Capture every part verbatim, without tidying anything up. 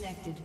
disconnected.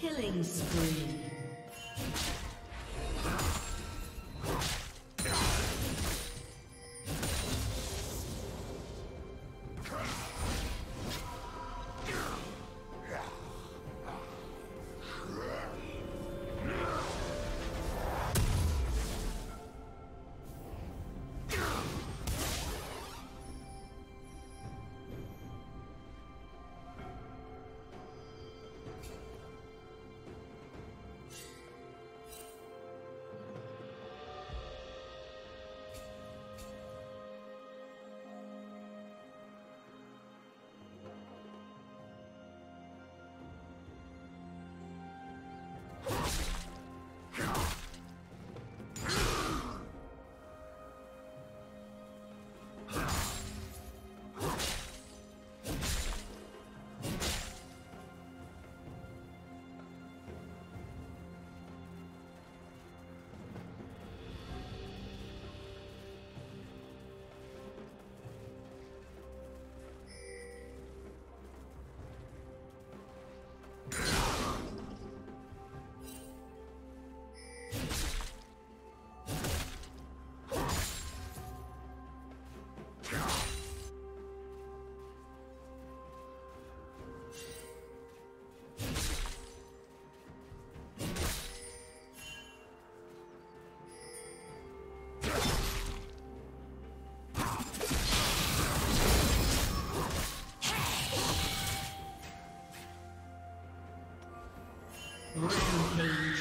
Killing spree. Rampage.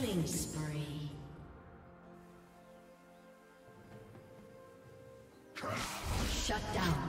Killing spree. Shut down.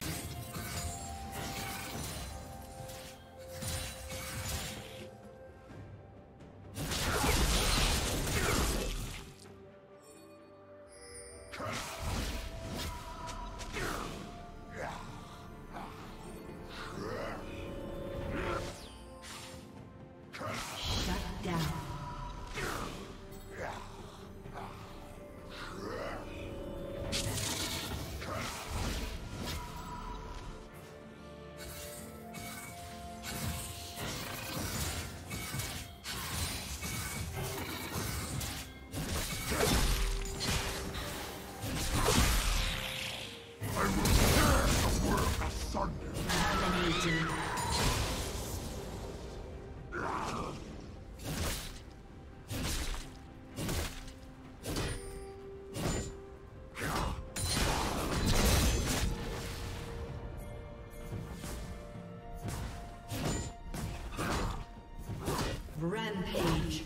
Rampage.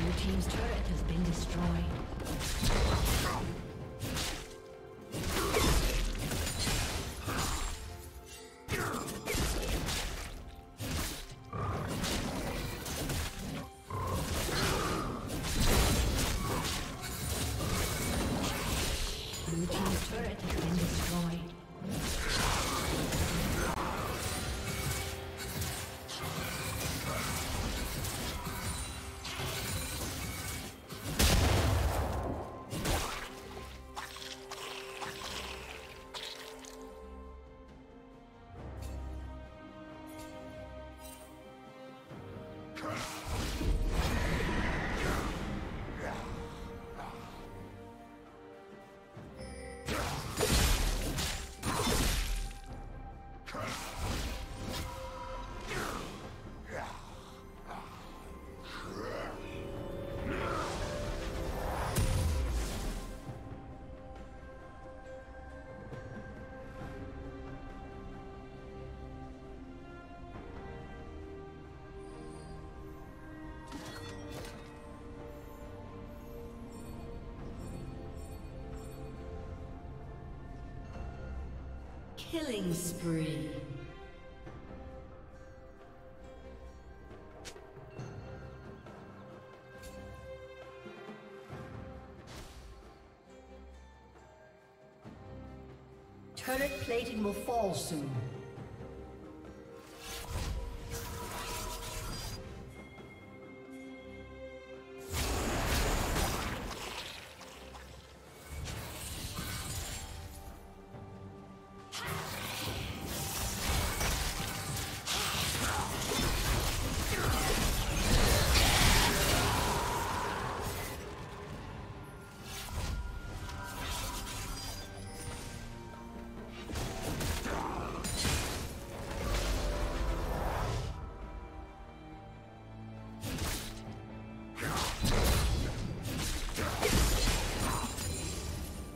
Your team's turret has been destroyed. Killing spree. Turret plating will fall soon.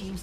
team's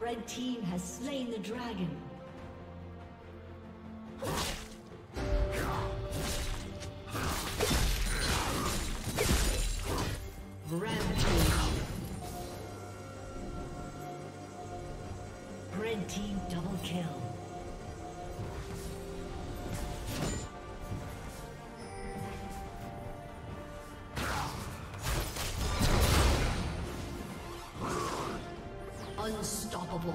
Red team has slain the dragon. Rampage. Red team double kill. Unstoppable.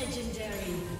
Legendary.